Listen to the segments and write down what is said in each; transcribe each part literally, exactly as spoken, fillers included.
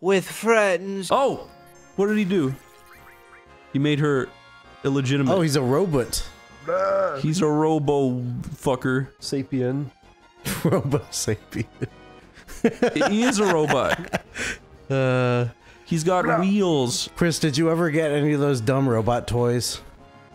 with friends. Oh, what did he do? He made her illegitimate. Oh, he's a robot. He's a robo fucker. Sapien. Robo-sapien. He is a robot. Uh, he's got no. wheels. Chris, did you ever get any of those dumb robot toys?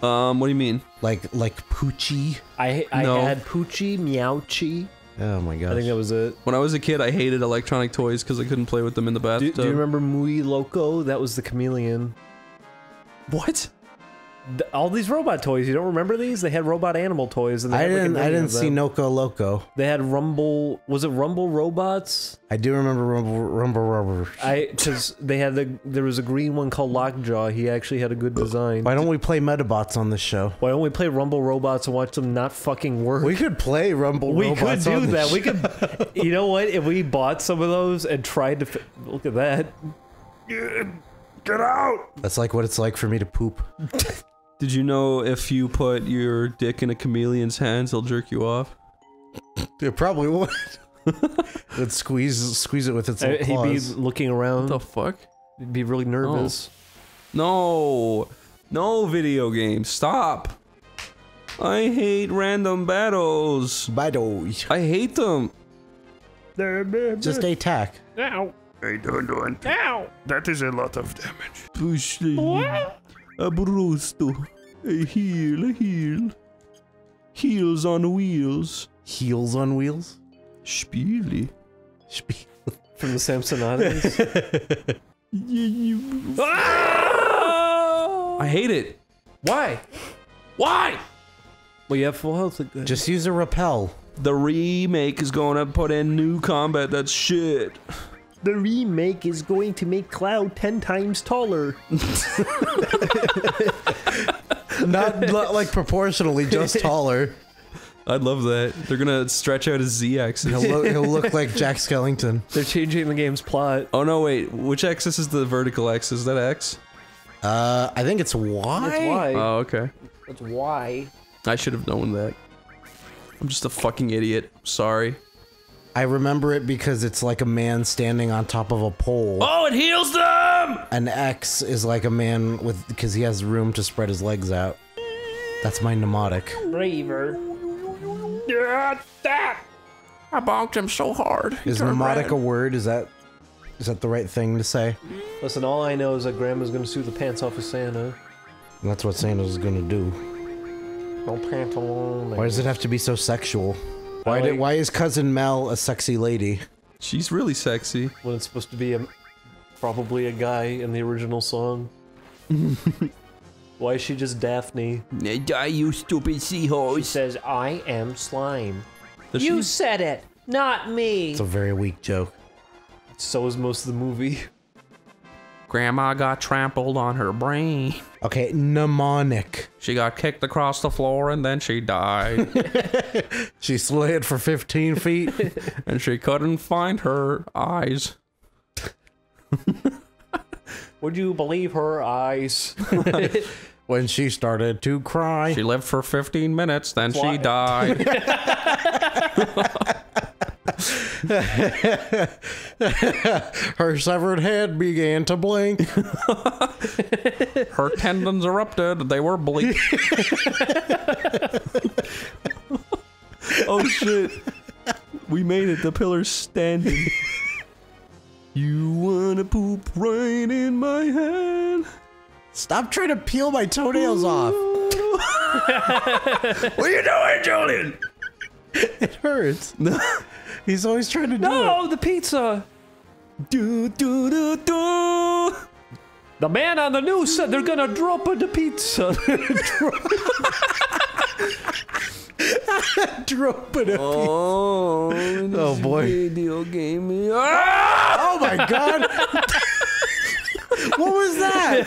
Um, what do you mean? Like, like Poochie? I, I no. had Poochie, Meowchie. Oh my gosh. I think that was it. When I was a kid, I hated electronic toys because I couldn't play with them in the bathtub. Do, do you remember Muy Loco? That was the chameleon. What? The, all these robot toys, you don't remember these? They had robot animal toys. And they I, had, like, didn't, I didn't see Noco Loco. They had Rumble... Was it Rumble Robots? I do remember Rumble, Rumble Rubber. I... Because they had the... There was a green one called Lockjaw. He actually had a good design. Why don't we play MetaBots on this show? Why don't we play Rumble Robots and watch them not fucking work? We could play Rumble we Robots We could do that. Show. We could... You know what? If we bought some of those and tried to... Look at that. Get out! That's like what it's like for me to poop. Did you know if you put your dick in a chameleon's hands, he'll jerk you off? It probably would. It'd squeeze, squeeze it with its little claws. He'd be looking around. What the fuck? He'd be really nervous. No. No, no video games. Stop. I hate random battles. Battles. I hate them. Just attack. Now. I don't want to. Ow. That is a lot of damage. Push the... A brusto. A heel, a heel. Heels on wheels. Heels on wheels? Spiele. Spiele. From the Samsonades? I hate it. Why? Why? Well, you have full health again. Just use a rappel. The remake is going to put in new combat. That's shit. The remake is going to make Cloud ten times taller. not, not like proportionally, just taller. I'd love that. They're gonna stretch out his Z-axis. He'll, lo he'll look like Jack Skellington. They're changing the game's plot. Oh no, wait. Which axis is the vertical axis? Is that X? Uh, I think it's Y. It's Y. Oh, okay. It's Y. I should have known that. I'm just a fucking idiot. Sorry. I remember it because it's like a man standing on top of a pole. Oh, it heals them! An X is like a man with, because he has room to spread his legs out. That's my mnemonic. Braver. I bonked him so hard. Is mnemonic a word? Is that, is that the right thing to say? Listen, all I know is that Grandma's gonna sue the pants off of Santa. And that's what Santa's gonna do. No pantaloons. Why does it have to be so sexual? Why, did, why is Cousin Mel a sexy lady? She's really sexy. When it's supposed to be a, probably a guy in the original song. Why is she just Daphne? Die, you stupid seahorse. She says, I am slime. Does you she? Said it, not me. It's a very weak joke. So is most of the movie. Grandma got trampled on her brain. Okay, mnemonic. She got kicked across the floor and then she died. She slid for fifteen feet. And she couldn't find her eyes. Would you believe her eyes? When she started to cry. She lived for fifteen minutes, then That's she why. died. Her severed head began to blink. Her tendons erupted. They were bleak. Oh shit. We made it. The pillar's standing. You wanna poop right in my hand. Stop trying to peel my toenails off. What are you doing, Julian? It hurts. He's always trying to do no, it. No, the pizza. Do do do do. The man on the news said they're gonna drop the pizza. Drop it. Oh, pizza. Oh boy. Video game. Ah! Oh my god. What was that?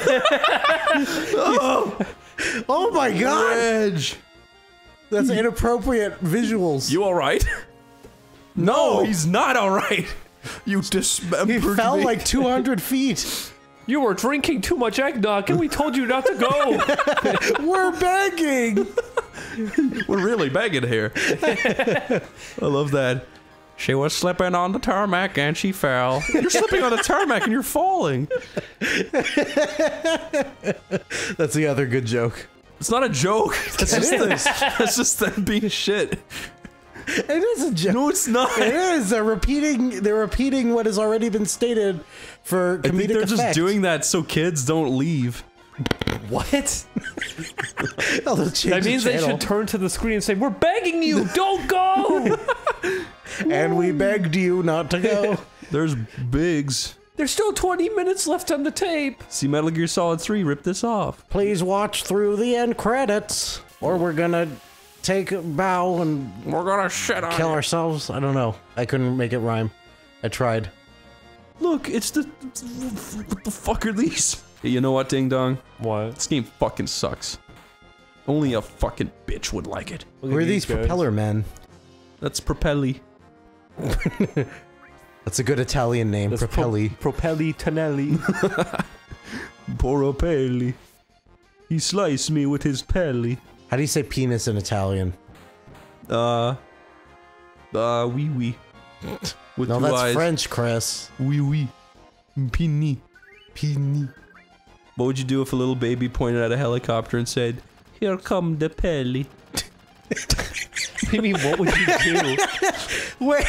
Oh. Oh my god. Reg. That's inappropriate visuals. You all right? No, no, he's not all right. You dismembered me. He fell me. like two hundred feet. You were drinking too much eggnog, and we told you not to go. We're begging. We're really begging here. I love that. She was slipping on the tarmac and she fell. You're slipping on the tarmac and you're falling. That's the other good joke. It's not a joke. That's just this. That's just them being shit. It is a joke. No, it's not. It is. They're repeating. They're repeating what has already been stated for comedic effect. I think they're effect. just doing that so kids don't leave. What? That means the they should turn to the screen and say, "We're begging you, don't go." And we begged you not to go. There's Biggs. There's still twenty minutes left on the tape. See Metal Gear Solid three, rip this off. Please watch through the end credits, or we're gonna take a bow and we're gonna shit on kill you. ourselves. I don't know. I couldn't make it rhyme. I tried. Look, it's the what the fuck are these? Hey, you know what, Ding Dong? What? This game fucking sucks. Only a fucking bitch would like it. Who are these guys? Propeller men? That's Propelli. That's a good Italian name, That's Propelli. Pro Propelli Tanelli. Boropelli. He sliced me with his pelli. How do you say penis in Italian? Uh. Uh, wee wee. With no, that's eyes. French, Chris. Wee wee. Pini. Pini. What would you do if a little baby pointed at a helicopter and said, "Here come the pelli"? You mean what would you do? Wait.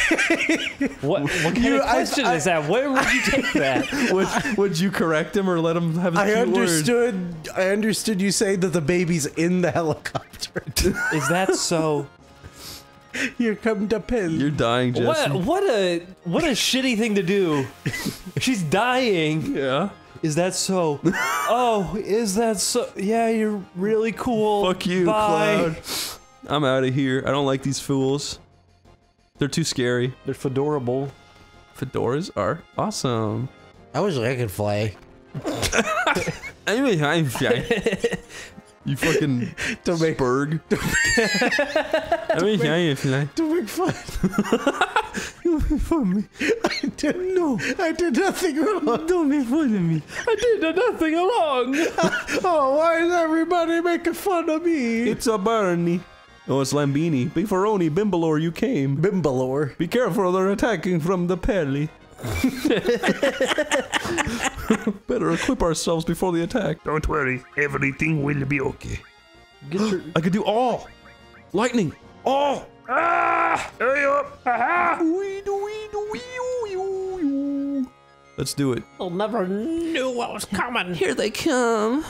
What, what kind you, of question I, I, is that? Where would you take that? Would, would you correct him or let him have his I understood. Word? I understood you say that the baby's in the helicopter. Is that so? Here come the pin. You're dying, Jesse. What, what a what a shitty thing to do. She's dying. Yeah. Is that so? Oh, is that so? Yeah, you're really cool. Fuck you, Bye. Cloud. I'm out of here. I don't like these fools. They're too scary. They're fedorable. Fedoras are awesome. I wish I could fly. I mean, I'm flying. You fucking don't make Berg. I mean, I ain't flying. Don't make fun. Don't make fun of me. I did no. I did nothing wrong. Don't make fun of me. I did nothing wrong. Oh, why is everybody making fun of me? It's a Barney. Oh, it's Lambini. Beefaroni, Bimbalor, you came. Bimbalor. Be careful, they're attacking from the pelli. Better equip ourselves before the attack. Don't worry, everything will be okay. Get your I could do all! Lightning! All! Ah! Hurry up! Aha! Let's do it. I'll never knew what was coming. Here they come.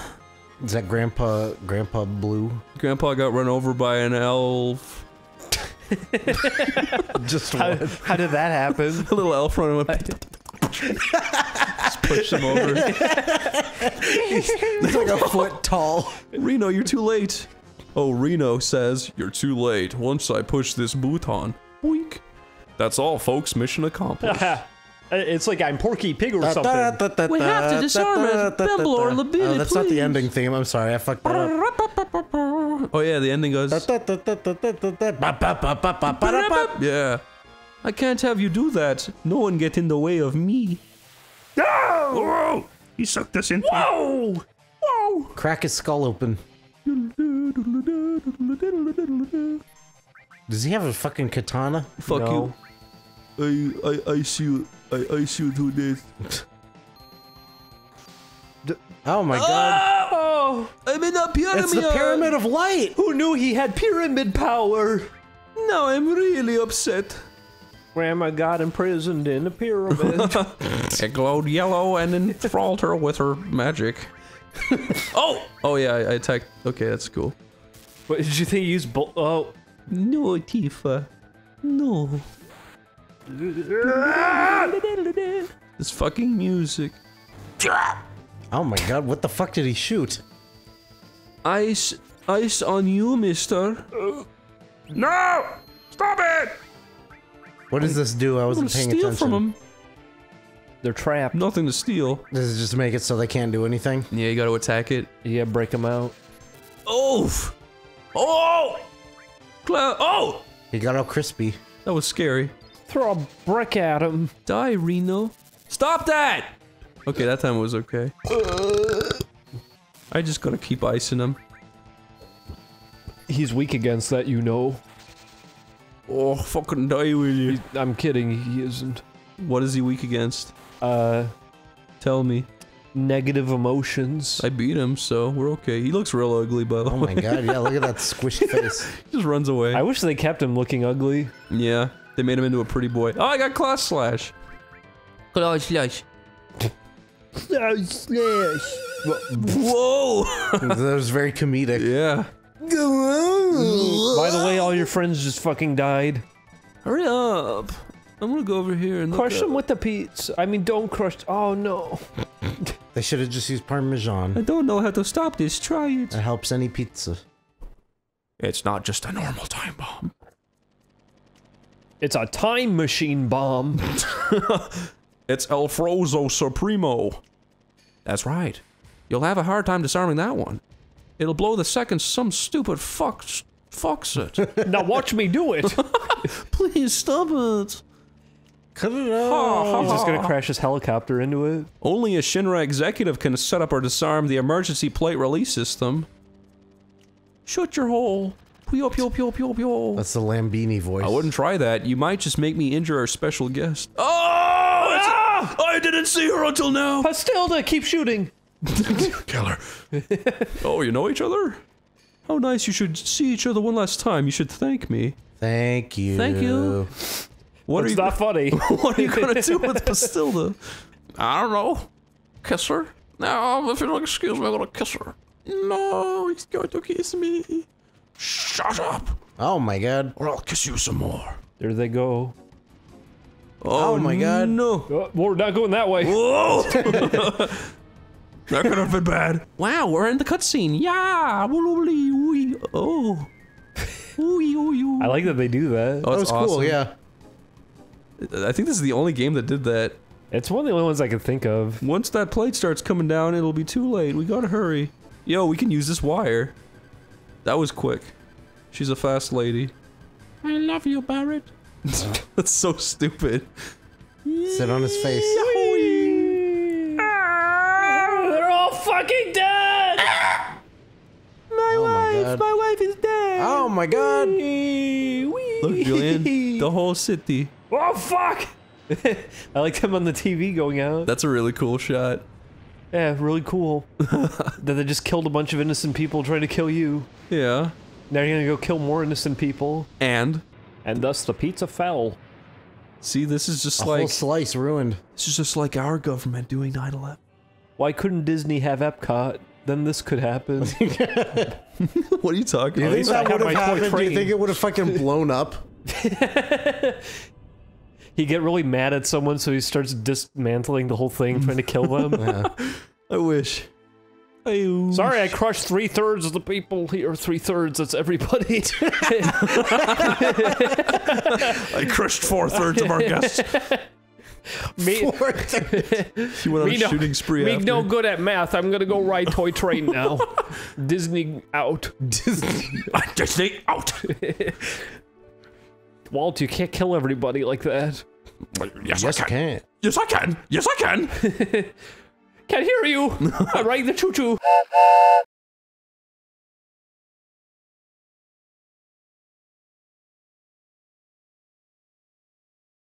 Is that Grandpa, Grandpa Blue? Grandpa got run over by an elf. Just how, how did that happen? A little elf run him up. Just pushed him over. he's, he's like a foot tall. Reno, you're too late. Oh, Reno says, "You're too late. Once I push this button, boink." That's all, folks. Mission accomplished. It's like I'm Porky Pig or something. We have to disarm it. Bimbalor, Lambini, oh, that's please. Not the ending theme. I'm sorry, I fucked that up. Oh yeah, the ending goes. Yeah. I can't have you do that. No one get in the way of me. Oh! Whoa! He sucked us in. Whoa! Whoa! Crack his skull open. Does he have a fucking katana? Fuck no. you. I I I see you. I, I should do this. Oh my god. Oh! I'm in a pyramid! It's the Pyramid of Light! Who knew he had pyramid power? Now I'm really upset. Grandma got imprisoned in a pyramid. It glowed yellow and enthralled her with her magic. Oh! Oh yeah, I attacked. Okay, that's cool. What, did you think you used bull- oh. No, Tifa. No. This fucking music. Oh my god, what the fuck did he shoot? Ice, ice on you, mister. Uh, no! Stop it! What does this do? I wasn't paying attention. Steal from them. They're trapped. Nothing to steal. Does it just make it so they can't do anything? Yeah, you gotta attack it. Yeah, break them out. Oof! Oh! Cloud! Oh! He got all crispy. That was scary. Throw a brick at him. Die, Reno. Stop that! Okay, that time was okay. I just gotta keep icing him. He's weak against that, you know. Oh, fucking die, will you? He, I'm kidding, he isn't. What is he weak against? Uh... Tell me. Negative emotions. I beat him, so we're okay. He looks real ugly, by the way. Oh my god, yeah, look at that squished face. He just runs away. I wish they kept him looking ugly. Yeah, they made him into a pretty boy. Oh, I got Class Slash! Class Slash. Class Slash! Whoa! That was very comedic. Yeah. By the way, all your friends just fucking died. Hurry up. I'm gonna go over here and crush them with the pizza. I mean, don't crush. Oh no. They should have just used Parmesan. I don't know how to stop this. Try it. It helps any pizza. It's not just a normal time bomb. It's a time machine bomb. It's El Frozo Supremo. That's right. You'll have a hard time disarming that one. It'll blow the second some stupid fuck fucks it. Now watch me do it. Please stop it. Cut it out. He's just gonna crash his helicopter into it. Only a Shinra executive can set up or disarm the emergency plate release system. Shut your hole. Pyo pyo pyo pyo pyo. That's the Lambini voice. I wouldn't try that. You might just make me injure our special guest. Oh! Ah! I didn't see her until now. Pastilda, keep shooting. Killer. Oh, you know each other? How nice. You should see each other one last time. You should thank me. Thank you. Thank you. What That's are you not funny. What are you gonna do with Pastilda? I don't know. Kiss her? No, if you don't excuse me, I'm gonna kiss her. No, he's going to kiss me. Shut up. Oh my god. Or I'll kiss you some more. There they go. Oh, oh my god. No. Oh, we're not going that way. Whoa! That could have been bad. Wow, we're in the cutscene. Yeah. Oh. I like that they do that. Oh, that was awesome. Cool. Yeah. I think this is the only game that did that. It's one of the only ones I can think of. Once that plate starts coming down, it'll be too late. We gotta hurry. Yo, we can use this wire. That was quick. She's a fast lady. I love you, Barrett. That's so stupid. Sit on his face. Fucking dead! My oh wife, my, my wife is dead. Oh my god! Wee, wee. Look, Julian, the whole city. Oh fuck! I like them on the T V going out. That's a really cool shot. Yeah, really cool. That they just killed a bunch of innocent people trying to kill you. Yeah. Now you're gonna go kill more innocent people. And? And thus the pizza fell. See, this is just a like- whole slice ruined. This is just like our government doing nine eleven. Why couldn't Disney have Epcot? Then this could happen. What are you talking about? Do you think that would have happened? Do you think it would have fucking blown up? He get really mad at someone, so he starts dismantling the whole thing, trying to kill them. Yeah. I wish. I wish. Sorry, I crushed three thirds of the people here. Three thirds, that's everybody. I crushed four thirds of our guests. Me, she went on me a shooting no, spree me after. No good at math. I'm gonna go ride Toy Train now. Disney out. Disney, Disney out. Walt, you can't kill everybody like that. Yes, yes I can. can. Yes, I can. Yes, I can. Can't hear you. I ride the choo choo.